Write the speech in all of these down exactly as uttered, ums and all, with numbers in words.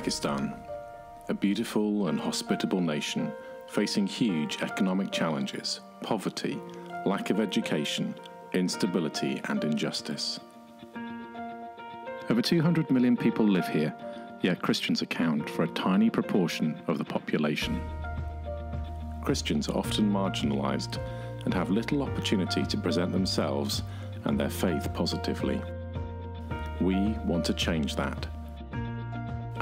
Pakistan, a beautiful and hospitable nation facing huge economic challenges, poverty, lack of education, instability and injustice. Over two hundred million people live here, yet Christians account for a tiny proportion of the population. Christians are often marginalized and have little opportunity to present themselves and their faith positively. We want to change that.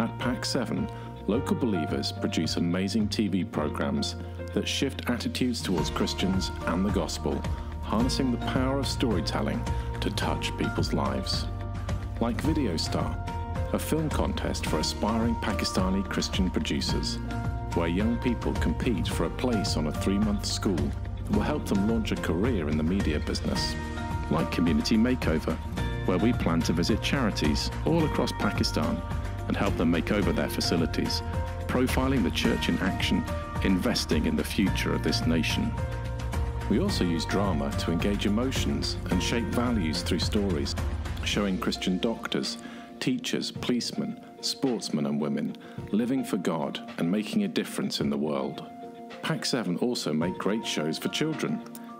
At P A K seven, local believers produce amazing T V programs that shift attitudes towards Christians and the gospel, harnessing the power of storytelling to touch people's lives. Like Video Star, a film contest for aspiring Pakistani Christian producers, where young people compete for a place on a three-month school that will help them launch a career in the media business. Like Community Makeover, where we plan to visit charities all across Pakistan and help them make over their facilities, profiling the church in action, investing in the future of this nation. We also use drama to engage emotions and shape values through stories, showing Christian doctors, teachers, policemen, sportsmen and women living for God and making a difference in the world. P A K seven also make great shows for children,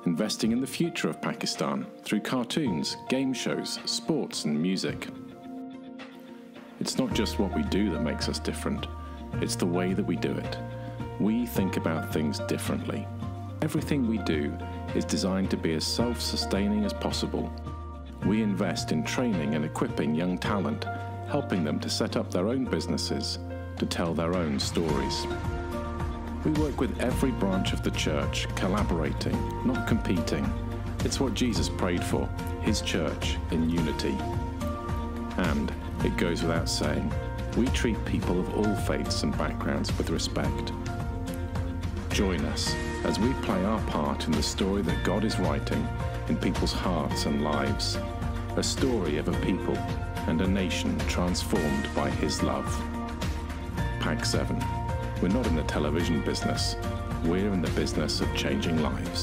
investing in the future of Pakistan through cartoons, game shows, sports and music. It's not just what we do that makes us different, it's the way that we do it. We think about things differently. Everything we do is designed to be as self-sustaining as possible. We invest in training and equipping young talent, helping them to set up their own businesses, to tell their own stories. We work with every branch of the church, collaborating, not competing. It's what Jesus prayed for, his church in unity. And it goes without saying, we treat people of all faiths and backgrounds with respect. Join us as we play our part in the story that God is writing in people's hearts and lives, a story of a people and a nation transformed by his love. P A K seven, we're not in the television business, we're in the business of changing lives.